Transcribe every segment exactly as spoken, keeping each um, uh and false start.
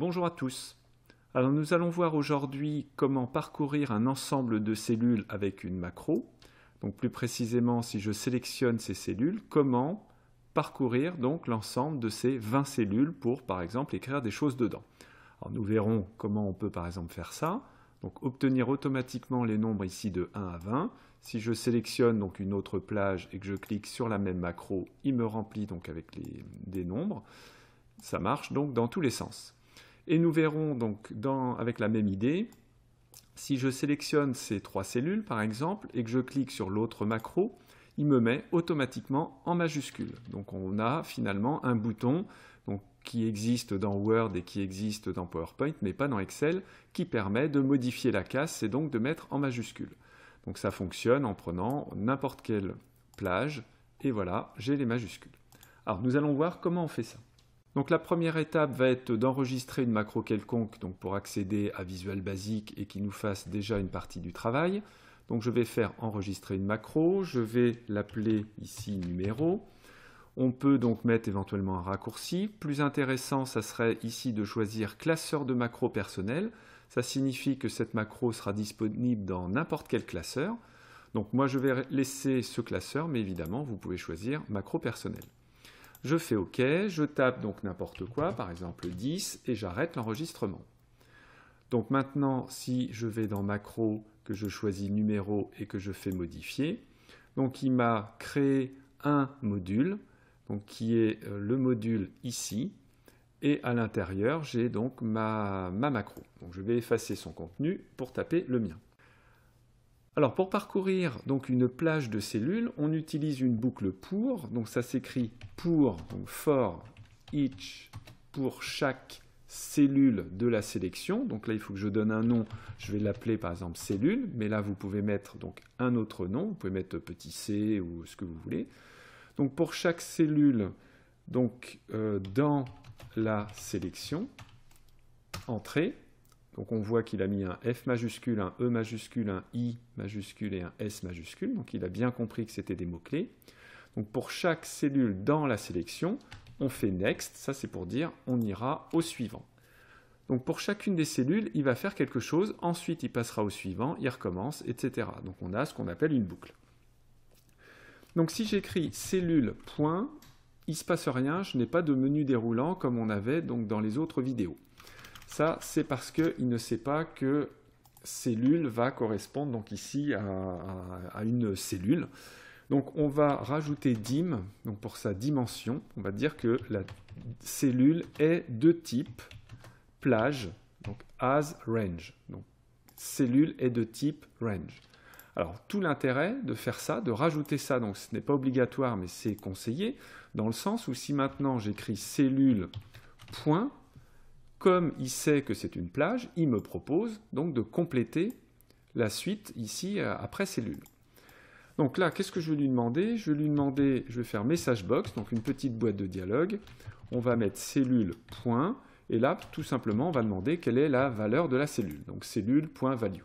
Bonjour à tous. Alors nous allons voir aujourd'hui comment parcourir un ensemble de cellules avec une macro. Donc plus précisément, si je sélectionne ces cellules, comment parcourir donc l'ensemble de ces vingt cellules pour par exemple écrire des choses dedans. Alors nous verrons comment on peut par exemple faire ça. Donc obtenir automatiquement les nombres ici de un à vingt. Si je sélectionne donc une autre plage et que je clique sur la même macro, il me remplit donc avec les, des nombres. Ça marche donc dans tous les sens. Et nous verrons donc dans, avec la même idée, si je sélectionne ces trois cellules par exemple et que je clique sur l'autre macro, il me met automatiquement en majuscule. Donc on a finalement un bouton donc, qui existe dans Word et qui existe dans PowerPoint mais pas dans Excel, qui permet de modifier la case et donc de mettre en majuscule. Donc ça fonctionne en prenant n'importe quelle plage et voilà, j'ai les majuscules. Alors nous allons voir comment on fait ça. Donc la première étape va être d'enregistrer une macro quelconque donc pour accéder à Visual Basic et qui nous fasse déjà une partie du travail. Donc je vais faire enregistrer une macro, je vais l'appeler ici numéro. On peut donc mettre éventuellement un raccourci. Plus intéressant, ça serait ici de choisir classeur de macro personnel. Ça signifie que cette macro sera disponible dans n'importe quel classeur. Donc moi je vais laisser ce classeur, mais évidemment vous pouvez choisir macro personnel. Je fais OK, je tape donc n'importe quoi, par exemple dix, et j'arrête l'enregistrement. Donc maintenant, si je vais dans macro, que je choisis numéro et que je fais modifier, donc il m'a créé un module, donc qui est le module ici, et à l'intérieur, j'ai donc ma, ma macro. Donc je vais effacer son contenu pour taper le mien. Alors pour parcourir donc une plage de cellules, on utilise une boucle pour, donc ça s'écrit pour, donc for each, pour chaque cellule de la sélection. Donc là il faut que je donne un nom, je vais l'appeler par exemple cellule, mais là vous pouvez mettre donc un autre nom, vous pouvez mettre petit c ou ce que vous voulez. Donc pour chaque cellule, donc euh, dans la sélection, entrée. Donc on voit qu'il a mis un F majuscule, un E majuscule, un I majuscule et un S majuscule. Donc il a bien compris que c'était des mots-clés. Donc pour chaque cellule dans la sélection, on fait Next. Ça c'est pour dire on ira au suivant. Donc pour chacune des cellules, il va faire quelque chose. Ensuite il passera au suivant, il recommence, et cetera. Donc on a ce qu'on appelle une boucle. Donc si j'écris cellule point, il ne se passe rien. Je n'ai pas de menu déroulant comme on avait donc dans les autres vidéos. Ça, c'est parce qu'il ne sait pas que cellule va correspondre donc ici à, à, à une cellule. Donc on va rajouter dim, donc pour sa dimension, on va dire que la cellule est de type plage, donc as range. Donc cellule est de type range. Alors tout l'intérêt de faire ça, de rajouter ça, donc ce n'est pas obligatoire mais c'est conseillé, dans le sens où si maintenant j'écris cellule point, comme il sait que c'est une plage, il me propose donc de compléter la suite ici après cellule. Donc là, qu'est-ce que je vais lui demander? Je vais lui demander, je vais faire message box, donc une petite boîte de dialogue. On va mettre cellule point, et là, tout simplement, on va demander quelle est la valeur de la cellule. Donc cellule.value.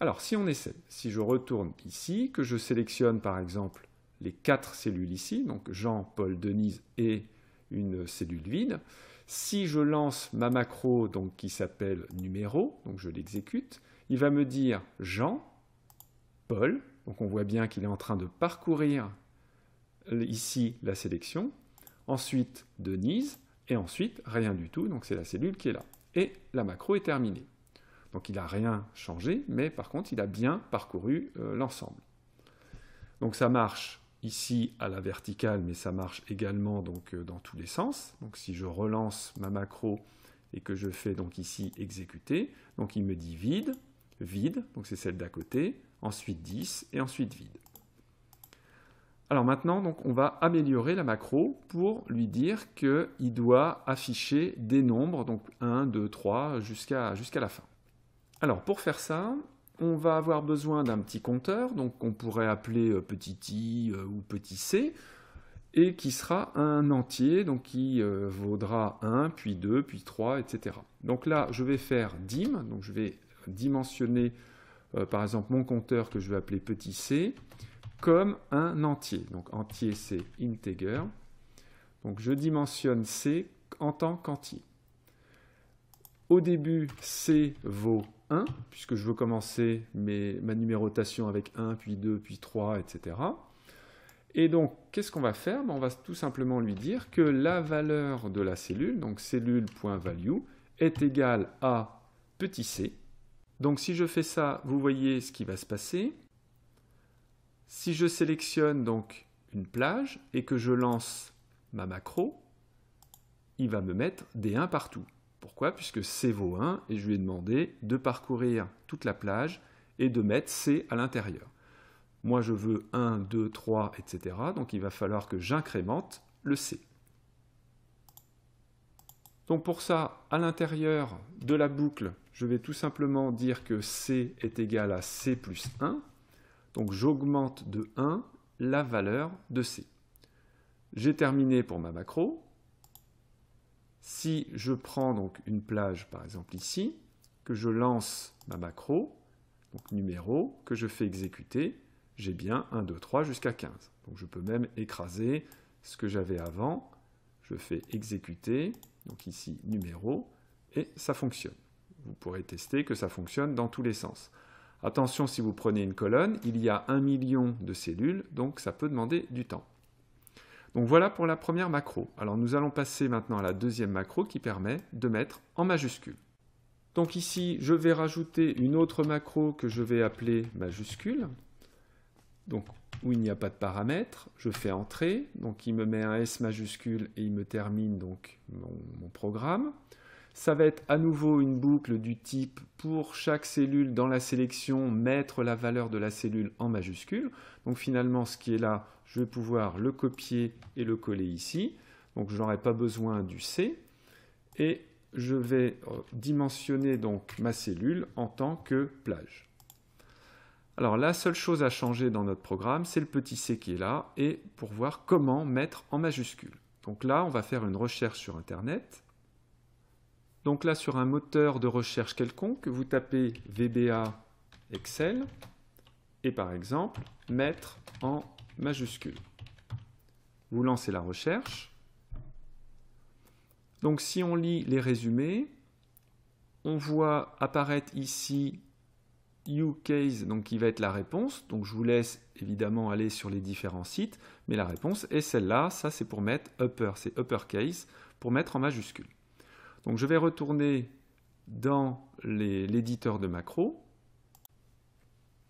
Alors, si on essaie, si je retourne ici, que je sélectionne par exemple les quatre cellules ici, donc Jean, Paul, Denise et une cellule vide. Si je lance ma macro donc, qui s'appelle numéro, donc je l'exécute, il va me dire Jean, Paul, donc on voit bien qu'il est en train de parcourir ici la sélection, ensuite Denise, et ensuite rien du tout, donc c'est la cellule qui est là. Et la macro est terminée. Donc il n'a rien changé, mais par contre il a bien parcouru euh, l'ensemble. Donc ça marche. Ici à la verticale, mais ça marche également donc, dans tous les sens. Donc si je relance ma macro et que je fais donc ici exécuter, donc il me dit vide, vide, donc c'est celle d'à côté, ensuite dix et ensuite vide. Alors maintenant, donc, on va améliorer la macro pour lui dire qu'il doit afficher des nombres, donc un, deux, trois, jusqu'à jusqu'à la fin. Alors pour faire ça, on va avoir besoin d'un petit compteur, donc on pourrait appeler petit i ou petit c, et qui sera un entier, donc qui euh, vaudra un, puis deux, puis trois, et cetera. Donc là, je vais faire dim, donc je vais dimensionner, euh, par exemple, mon compteur que je vais appeler petit c, comme un entier. Donc entier, c'est integer. Donc je dimensionne c en tant qu'entier. Au début, C vaut un, puisque je veux commencer mes, ma numérotation avec un, puis deux, puis trois, et cetera. Et donc, qu'est-ce qu'on va faire? Ben, on va tout simplement lui dire que la valeur de la cellule, donc cellule.value, est égale à petit c. Donc, si je fais ça, vous voyez ce qui va se passer. Si je sélectionne donc une plage et que je lance ma macro, il va me mettre des un partout. Pourquoi? Puisque C vaut un et je lui ai demandé de parcourir toute la plage et de mettre C à l'intérieur. Moi, je veux un, deux, trois, et cetera. Donc, il va falloir que j'incrémente le C. Donc, pour ça, à l'intérieur de la boucle, je vais tout simplement dire que C est égal à C plus un. Donc, j'augmente de un la valeur de C. J'ai terminé pour ma macro. Si je prends donc une plage, par exemple ici, que je lance ma macro, donc numéro, que je fais exécuter, j'ai bien un, deux, trois jusqu'à quinze. Donc je peux même écraser ce que j'avais avant. Je fais exécuter, donc ici numéro, et ça fonctionne. Vous pourrez tester que ça fonctionne dans tous les sens. Attention, si vous prenez une colonne, il y a un million de cellules, donc ça peut demander du temps. Donc voilà pour la première macro. Alors nous allons passer maintenant à la deuxième macro qui permet de mettre en majuscule. Donc ici, je vais rajouter une autre macro que je vais appeler majuscule. Donc où il n'y a pas de paramètres, je fais entrer. Donc il me met un S majuscule et il me termine donc mon, mon programme. Ça va être à nouveau une boucle du type pour chaque cellule dans la sélection, mettre la valeur de la cellule en majuscule. Donc finalement, ce qui est là, je vais pouvoir le copier et le coller ici. Donc je n'aurai pas besoin du C. Et je vais dimensionner donc ma cellule en tant que plage. Alors la seule chose à changer dans notre programme, c'est le petit c qui est là, et pour voir comment mettre en majuscule. Donc là, on va faire une recherche sur Internet. Donc là, sur un moteur de recherche quelconque, vous tapez V B A Excel et par exemple, mettre en majuscule. Vous lancez la recherche. Donc si on lit les résumés, on voit apparaître ici You Case, donc qui va être la réponse. Donc je vous laisse évidemment aller sur les différents sites, mais la réponse est celle-là. Ça, c'est pour mettre upper, c'est uppercase, pour mettre en majuscule. Donc je vais retourner dans l'éditeur de macro.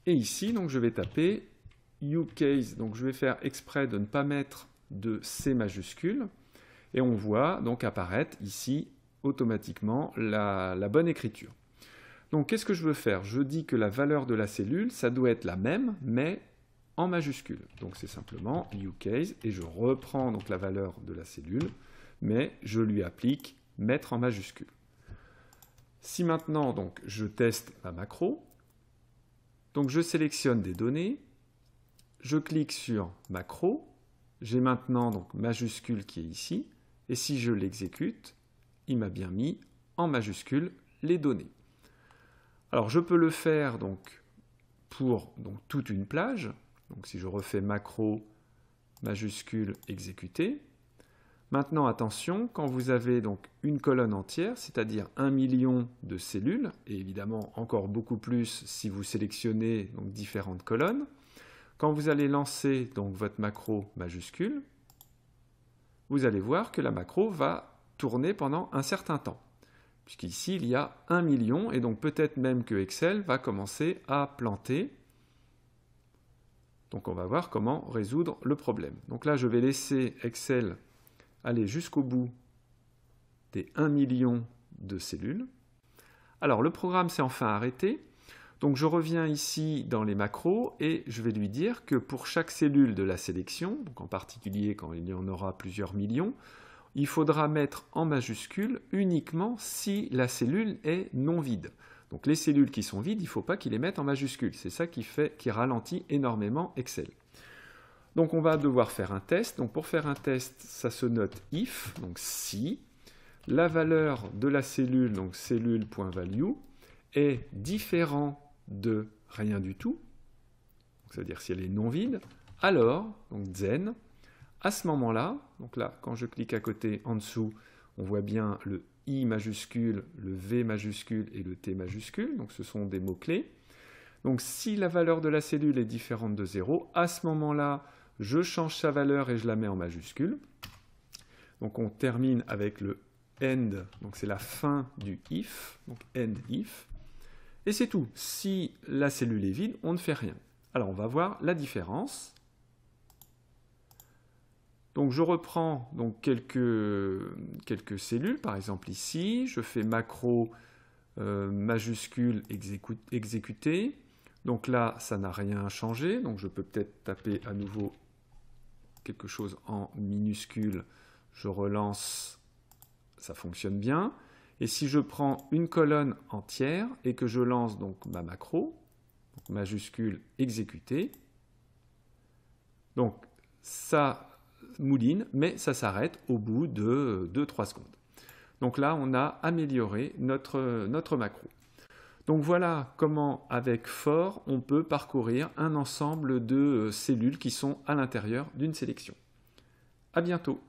Et ici, donc, je vais taper U Case. Donc je vais faire exprès de ne pas mettre de C majuscule. Et on voit donc apparaître ici automatiquement la, la bonne écriture. Donc qu'est-ce que je veux faire? Je dis que la valeur de la cellule, ça doit être la même, mais en majuscule. Donc c'est simplement U Case. Et je reprends donc la valeur de la cellule, mais je lui applique mettre en majuscule. Si maintenant donc je teste ma macro, donc je sélectionne des données, je clique sur macro, j'ai maintenant donc majuscule qui est ici, et si je l'exécute, il m'a bien mis en majuscule les données. Alors je peux le faire donc pour donc toute une plage. Donc si je refais macro majuscule exécuter. Maintenant, attention, quand vous avez donc une colonne entière, c'est-à-dire un million de cellules, et évidemment encore beaucoup plus si vous sélectionnez donc différentes colonnes, quand vous allez lancer donc votre macro majuscule, vous allez voir que la macro va tourner pendant un certain temps. Puisqu'ici, il y a un million, et donc peut-être même que Excel va commencer à planter. Donc on va voir comment résoudre le problème. Donc là, je vais laisser Excel aller jusqu'au bout des un million de cellules. Alors le programme s'est enfin arrêté. Donc je reviens ici dans les macros et je vais lui dire que pour chaque cellule de la sélection, donc en particulier quand il y en aura plusieurs millions, il faudra mettre en majuscule uniquement si la cellule est non vide. Donc les cellules qui sont vides, il ne faut pas qu'il les mette en majuscule. C'est ça qui fait, qui ralentit énormément Excel. Donc on va devoir faire un test. Donc pour faire un test, ça se note if, donc si la valeur de la cellule, donc cellule.value, est différente de rien du tout, c'est-à-dire si elle est non vide, alors, donc then, à ce moment-là, donc là, quand je clique à côté en dessous, on voit bien le I majuscule, le V majuscule et le T majuscule. Donc ce sont des mots-clés. Donc si la valeur de la cellule est différente de zéro, à ce moment-là, je change sa valeur et je la mets en majuscule. Donc on termine avec le end, donc c'est la fin du if, donc end if. Et c'est tout. Si la cellule est vide, on ne fait rien. Alors on va voir la différence. Donc je reprends donc, quelques, quelques cellules, par exemple ici, je fais macro euh, majuscule exécute, exécuter. Donc là, ça n'a rien changé, donc je peux peut-être taper à nouveau quelque chose en minuscule, je relance, ça fonctionne bien. Et si je prends une colonne entière et que je lance donc ma macro, donc majuscule exécuter, donc ça mouline, mais ça s'arrête au bout de deux trois secondes. Donc là, on a amélioré notre, notre macro. Donc voilà comment, avec for, on peut parcourir un ensemble de cellules qui sont à l'intérieur d'une sélection. À bientôt.